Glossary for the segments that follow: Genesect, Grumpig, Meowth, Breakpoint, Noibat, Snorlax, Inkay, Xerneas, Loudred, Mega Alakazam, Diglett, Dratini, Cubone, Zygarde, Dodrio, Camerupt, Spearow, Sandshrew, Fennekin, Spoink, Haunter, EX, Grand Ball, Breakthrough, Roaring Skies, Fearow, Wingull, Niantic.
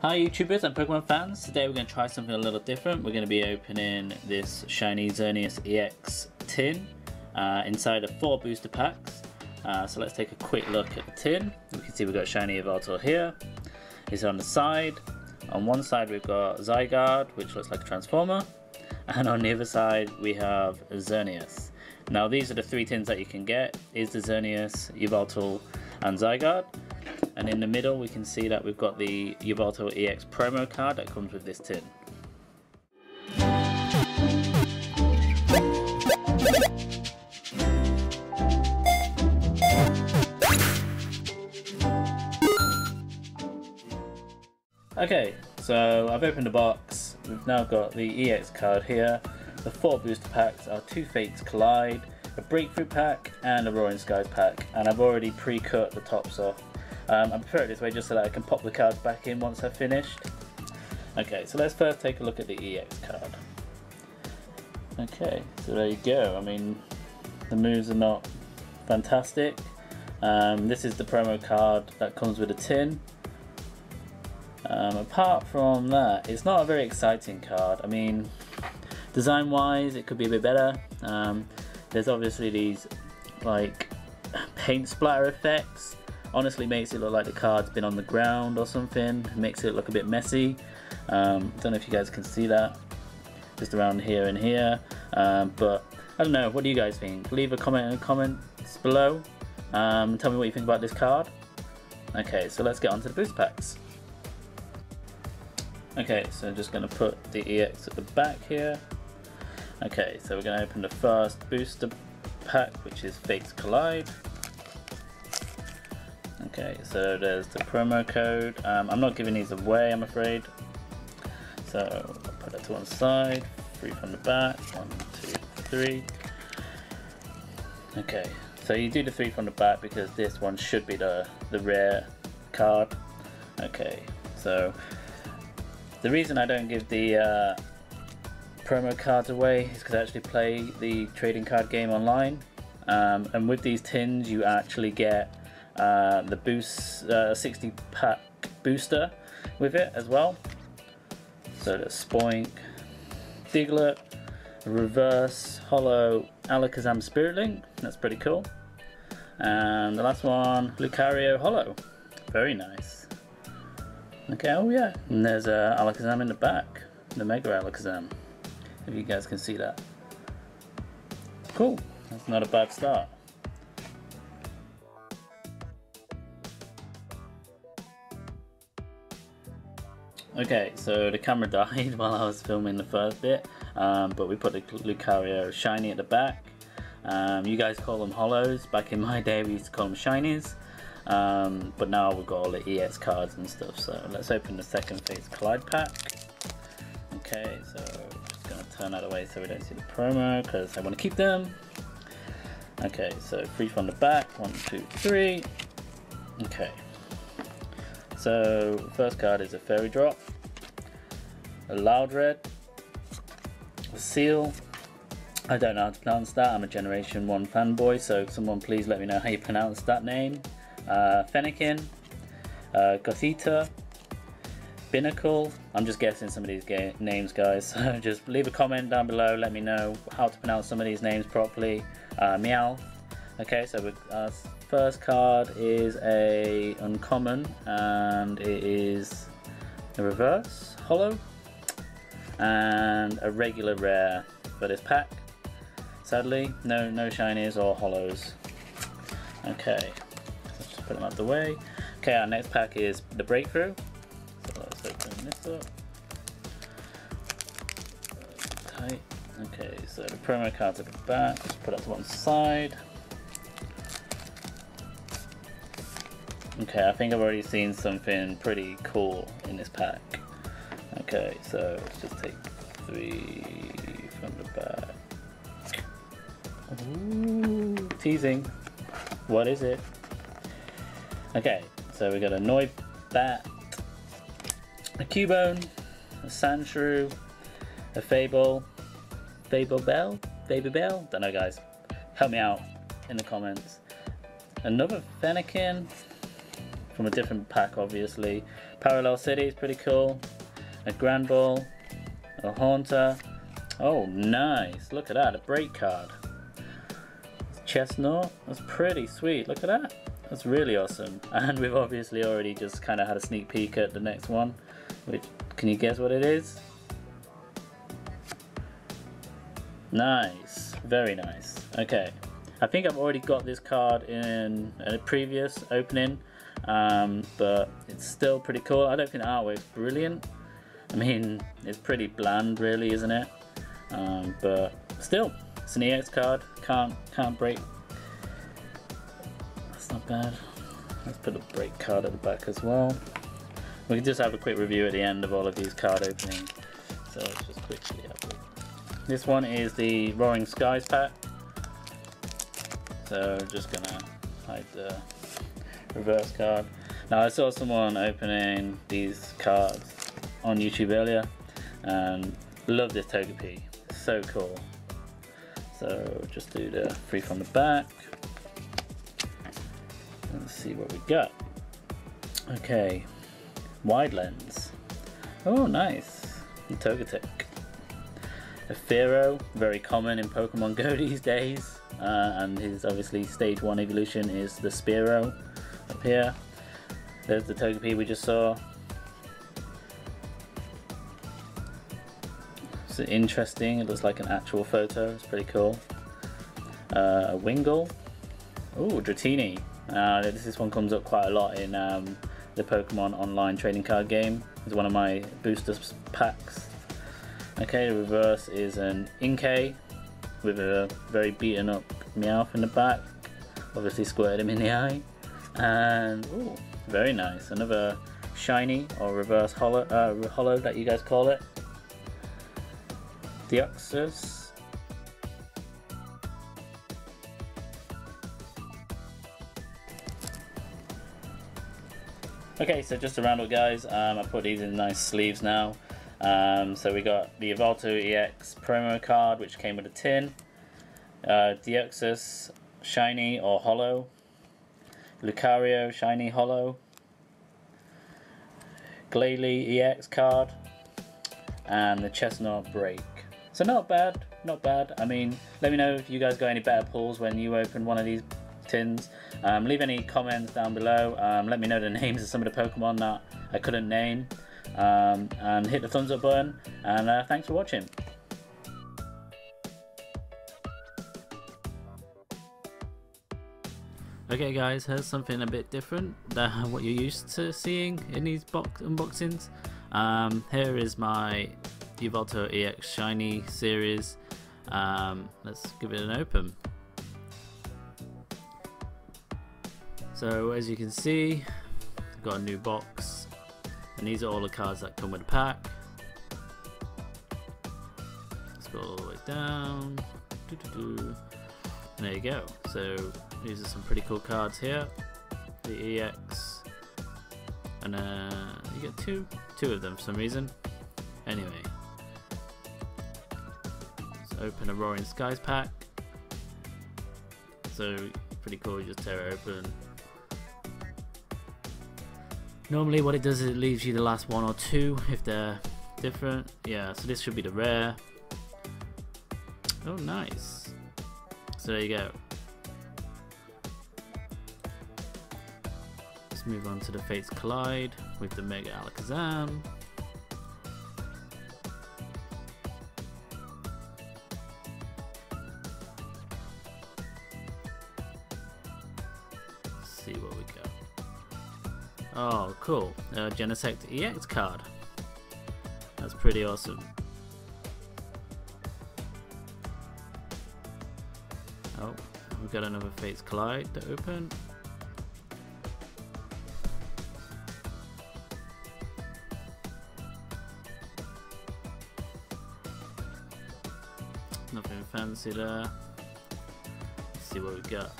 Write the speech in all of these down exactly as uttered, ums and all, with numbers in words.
Hi YouTubers and Pokemon fans, today we're going to try something a little different. We're going to be opening this shiny Xerneas E X tin uh, inside of four booster packs. Uh, so let's take a quick look at the tin. We can see we've got shiny Yveltal here, it's on the side. On one side we've got Zygarde, which looks like a transformer, and on the other side we have Xerneas. Now these are the three tins that you can get, is the Xerneas, Yveltal and Zygarde. And in the middle we can see that we've got the Yveltal E X promo card that comes with this tin. Okay, so I've opened the box, we've now got the E X card here. The four booster packs are two Fates Collide, a Breakthrough pack and a Roaring Skies pack, and I've already pre-cut the tops off. Um, I prefer it this way just so that I can pop the cards back in once I've finished. Okay, so let's first take a look at the E X card. Okay, so there you go. I mean, the moves are not fantastic. Um, this is the promo card that comes with a tin. Um, apart from that, it's not a very exciting card. I mean, design-wise, it could be a bit better. Um, there's obviously these, like, paint splatter effects. Honestly makes it look like the card's been on the ground or something, makes it look a bit messy. um, don't know if you guys can see that, just around here and here, um, but I don't know, what do you guys think? Leave a comment in the comments below, um, tell me what you think about this card. Okay, so let's get on to the booster packs. Okay, so I'm just going to put the E X at the back here. Okay, so we're going to open the first booster pack, which is Fates Collide. Okay, so there's the promo code. Um, I'm not giving these away, I'm afraid. So I'll put that to one side. Three from the back. One, two, three. Okay, so you do the three from the back because this one should be the, the rare card. Okay, so the reason I don't give the uh, promo cards away is because I actually play the trading card game online. Um, and with these tins, you actually get Uh, the boost uh, sixty pack booster with it as well. So that's Spoink, Diglett, Reverse, Hollow, Alakazam Spirit Link, that's pretty cool. And the last one, Lucario Hollow, very nice. Okay, oh yeah, and there's uh, Alakazam in the back, the Mega Alakazam, if you guys can see that. Cool, that's not a bad start. Okay, so the camera died while I was filming the first bit, um, but we put the Lucario shiny at the back. Um, you guys call them hollows. Back in my day we used to call them shinies, um, but now we've got all the E X cards and stuff, so let's open the second Fates Collide pack. Okay, so I'm just going to turn that away so we don't see the promo because I want to keep them. Okay, so three from the back, one, two, three. Okay. So first card is a Fairy Drop, a Loudred, a Seal. I don't know how to pronounce that, I'm a Generation one fanboy, so someone please let me know how you pronounce that name. Uh, Fennekin, uh, Gothita, Binacle. I'm just guessing some of these ga names guys, so just leave a comment down below, let me know how to pronounce some of these names properly. Uh, Meowth. Okay, so our first card is a uncommon, and it is a reverse hollow, and a regular rare for this pack. Sadly, no no shinies or hollows. Okay, let's just put them out the way. Okay, our next pack is the Breakthrough. So let's open this up. Tight. Okay, so the promo cards at the back, just put it to one side. Okay, I think I've already seen something pretty cool in this pack. Okay, so let's just take three from the back. Ooh, teasing. What is it? Okay, so we got a Noibat, a Cubone, a Sandshrew, a Fable, Fable Bell, Baby Bell. Don't know, guys. Help me out in the comments. Another Fennekin. from a different pack, obviously. Parallel City is pretty cool. A Grand Ball, a Haunter. Oh, nice. Look at that, a break card. Chesnaught, that's pretty sweet. Look at that. That's really awesome. And we've obviously already just kind of had a sneak peek at the next one. Which, can you guess what it is? Nice. Very nice. Okay. I think I've already got this card in a previous opening, um, but it's still pretty cool. I don't think the artwork's brilliant. I mean, it's pretty bland really, isn't it? Um, but still, it's an E X card. Can't, can't break. That's not bad. Let's put a break card at the back as well. We can just have a quick review at the end of all of these card openings. So let's just quickly have it. This one is the Roaring Skies pack. So just gonna hide the reverse card. Now I saw someone opening these cards on YouTube earlier and love this Togepi, it's so cool. So just do the three from the back. Let's see what we got. Okay, wide lens. Oh nice, and Togetic. A Fearow, very common in Pokemon Go these days. Uh, and his obviously stage one evolution is the Spearow up here. There's the Togepi we just saw. It's interesting, it looks like an actual photo, it's pretty cool. Uh, a Wingull. Ooh, Dratini. Uh, this, this one comes up quite a lot in um, the Pokemon Online trading card game. It's one of my booster packs. Okay, the reverse is an Inkay, with a very beaten up Meowth in the back, obviously squirted him in the eye, and ooh, very nice, another shiny or reverse holo, uh, holo that you guys call it. Deoxys, okay, so just to round up guys, um, I put these in nice sleeves now. Um, so we got the Yveltal E X promo card, which came with a tin, uh, Deoxys shiny or hollow, Lucario shiny hollow, Glalie E X card, and the Chesnaught break. So not bad, not bad. I mean, let me know if you guys got any better pulls when you open one of these tins. Um, leave any comments down below. Um, let me know the names of some of the Pokemon that I couldn't name. Um, and hit the thumbs up button, and uh, thanks for watching. Okay guys, here's something a bit different than what you're used to seeing in these box unboxings. Um, here is my Yveltal E X Shiny series. Um, let's give it an open. So as you can see, I've got a new box. And these are all the cards that come with the pack. Let's go all the way down. Doo -doo -doo. And there you go. So these are some pretty cool cards here. The E X. And uh, you get two, two of them for some reason. Anyway. Let's open a Roaring Skies pack. So pretty cool, you just tear it open. Normally what it does is it leaves you the last one or two if they're different. Yeah, so this should be the rare. Oh nice. So there you go. Let's move on to the Fates Collide with the Mega Alakazam. Let's see what we got. Oh, cool. Uh, Genesect E X card. That's pretty awesome. Oh, we've got another Fates Collide to open. Nothing fancy there. Let's see what we've got.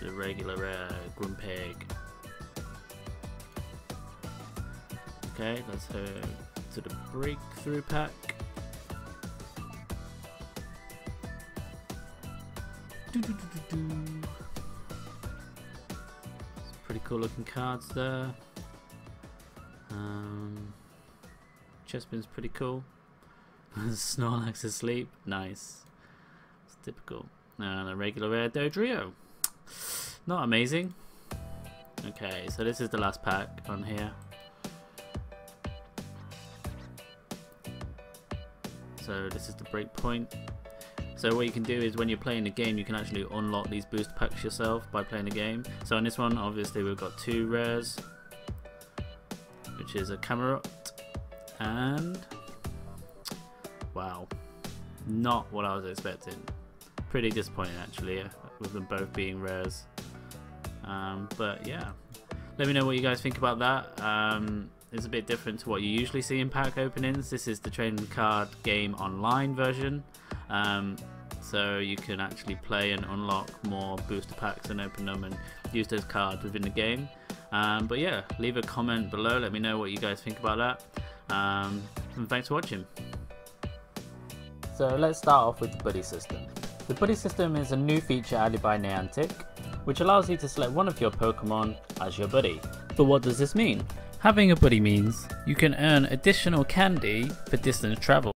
The regular rare Grumpig. Okay, let's go to the Breakthrough pack. Doo -doo -doo -doo -doo. It's pretty cool looking cards there. Um, Chespin's pretty cool. Snorlax asleep, nice. It's typical. And a regular rare Dodrio. Not amazing. Okay, so this is the last pack on here. So this is the Breakpoint. So what you can do is when you're playing the game, you can actually unlock these boost packs yourself by playing the game. So on this one, obviously we've got two rares, which is a Camerupt and wow, not what I was expecting. Pretty disappointing actually, with them both being rares. Um, but yeah, let me know what you guys think about that. Um, it's a bit different to what you usually see in pack openings. This is the trading card game online version, um, so you can actually play and unlock more booster packs and open them and use those cards within the game. Um, but yeah, leave a comment below, let me know what you guys think about that, um, and thanks for watching. So let's start off with the buddy system. The buddy system is a new feature added by Niantic, which allows you to select one of your Pokemon as your buddy. But what does this mean? Having a buddy means you can earn additional candy for distant travel.